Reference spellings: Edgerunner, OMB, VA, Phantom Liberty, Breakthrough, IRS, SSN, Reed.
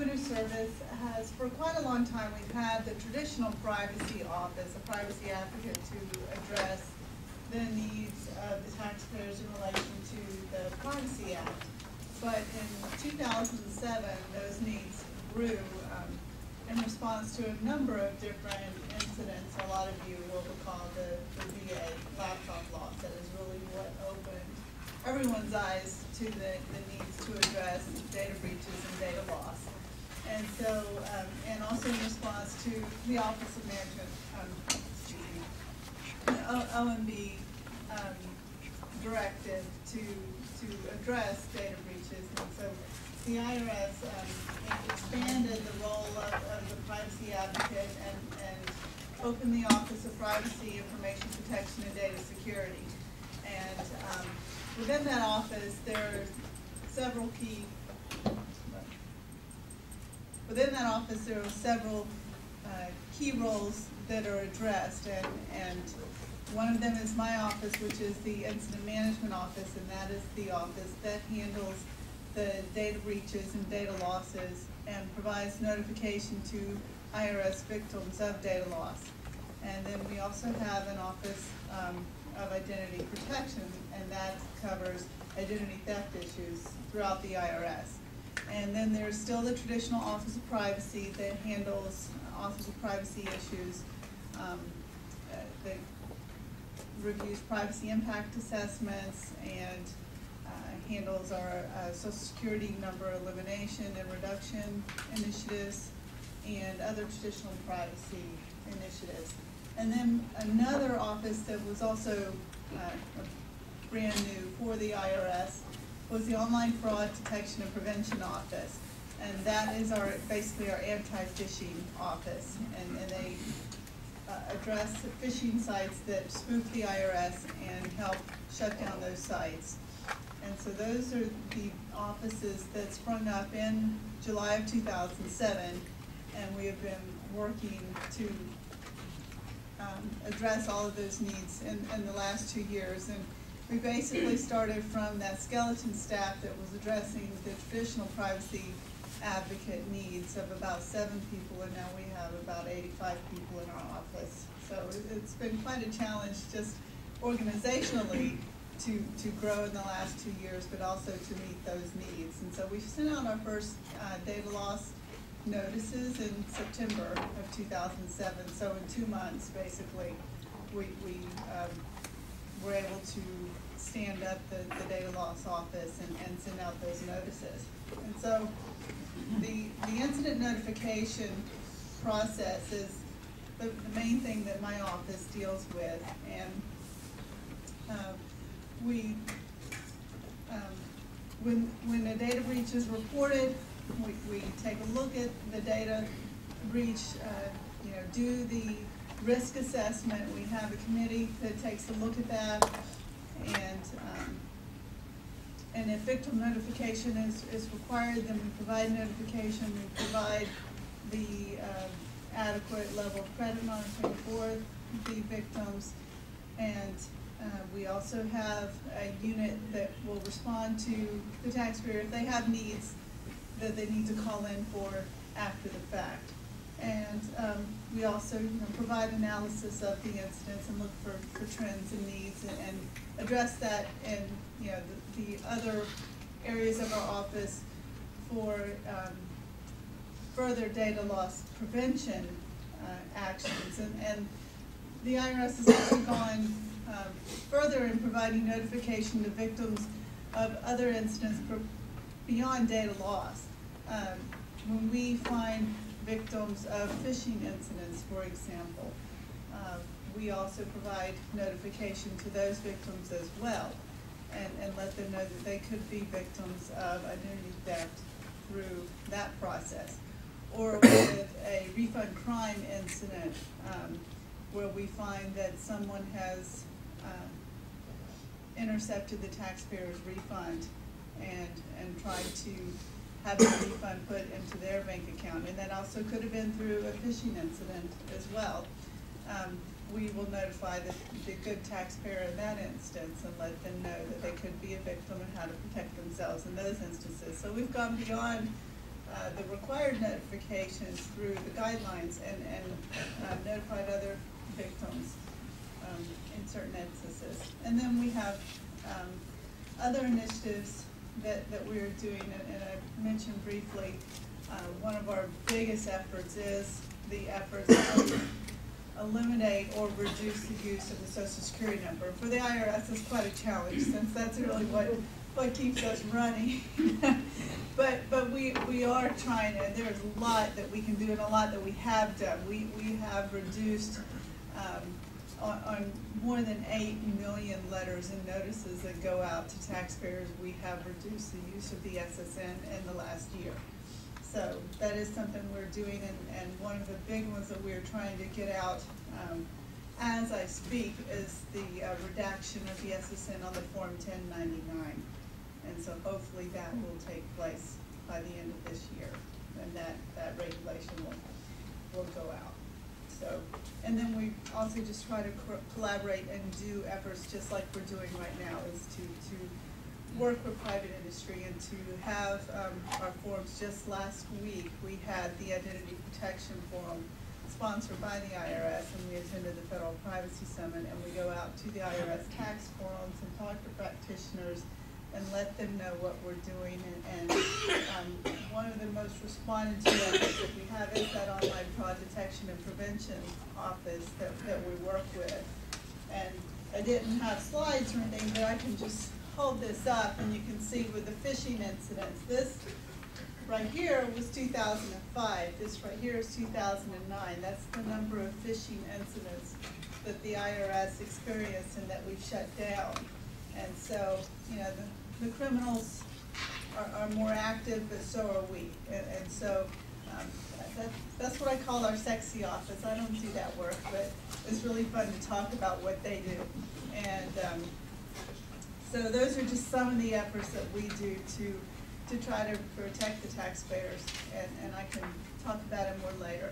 Revenue Service has, for quite a long time, we've had the traditional privacy office, a privacy advocate to address the needs of the taxpayers in relation to the Privacy Act. But in 2007, those needs grew in response to a number of different incidents. A lot of you will recall the VA laptop loss. That is really what opened everyone's eyes to the needs to address data breaches and data loss. And so, and also in response to the Office of Management, OMB directive to address data breaches. And so the IRS expanded the role of the privacy advocate and opened the Office of Privacy, Information Protection, and Data Security. And within that office, there are several key. Within that office, there are several key roles that are addressed, and one of them is my office, which is the Incident Management Office, and that is the office that handles the data breaches and data losses and provides notification to IRS victims of data loss. And then we also have an office of identity protection, and that covers identity theft issues throughout the IRS. And then there's still the traditional Office of Privacy that handles Office of Privacy issues, that reviews privacy impact assessments and handles our Social Security number elimination and reduction initiatives and other traditional privacy initiatives. And then another office that was also brand new for the IRS was the Online Fraud Detection and Prevention Office. And that is our basically our anti-phishing office. And they address phishing sites that spook the IRS and help shut down those sites. And so those are the offices that sprung up in July of 2007, and we have been working to address all of those needs in the last 2 years. And we basically started from that skeleton staff that was addressing the traditional privacy advocate needs of about 7 people, and now we have about 85 people in our office. So it's been quite a challenge just organizationally to grow in the last 2 years, but also to meet those needs. And so we've sent out our first data loss notices in September of 2007. So in 2 months, basically, we were able to stand up the data loss office and send out those notices. And so the incident notification process is the main thing that my office deals with. And when a data breach is reported, we take a look at the data breach, do the risk assessment. We have a committee that takes a look at that, and if victim notification is required, then we provide notification. We provide the adequate level of credit monitoring for the victims, and we also have a unit that will respond to the taxpayer if they have needs that they need to call in for after the fact. And we also provide analysis of the incidents and look for trends and needs and address that in the other areas of our office for further data loss prevention actions. And the IRS has also gone further in providing notification to victims of other incidents beyond data loss. When we find victims of phishing incidents, for example, we also provide notification to those victims as well, and let them know that they could be victims of identity theft through that process. Or with a refund crime incident, where we find that someone has intercepted the taxpayer's refund and tried to have the refund put into their bank account. And that also could have been through a phishing incident as well. We will notify the good taxpayer in that instance and let them know that they could be a victim and how to protect themselves in those instances. So we've gone beyond the required notifications through the guidelines and notified other victims in certain instances. And then we have other initiatives that we're doing, and I mentioned briefly, one of our biggest efforts is the efforts to eliminate or reduce the use of the Social Security number. For the IRS, it's quite a challenge, since that's really what keeps us running. But we are trying, and there's a lot that we can do and a lot that we have done. We have reduced on more than 8 million letters and notices that go out to taxpayers. We have reduced the use of the SSN in the last year. So that is something we're doing, and one of the big ones that we're trying to get out as I speak is the redaction of the SSN on the Form 1099. And so hopefully that will take place by the end of this year, and that regulation will go out. So, and then we also just try to collaborate and do efforts just like we're doing right now, is to work with private industry and to have our forums. Just last week we had the Identity Protection Forum sponsored by the IRS, and we attended the Federal Privacy Summit, and we go out to the IRS tax forums and talk to practitioners and let them know what we're doing. And one of the most responded to efforts that we have is that online fraud detection and prevention office that we work with. And I didn't have slides or anything, but I can just hold this up and you can see with the phishing incidents. This right here was 2005. This right here is 2009. That's the number of phishing incidents that the IRS experienced and that we've shut down. And so, you know, the criminals are more active, but so are we. And so that's what I call our sexy office. I don't do that work, but it's really fun to talk about what they do. And so those are just some of the efforts that we do to try to protect the taxpayers. And I can talk about it more later.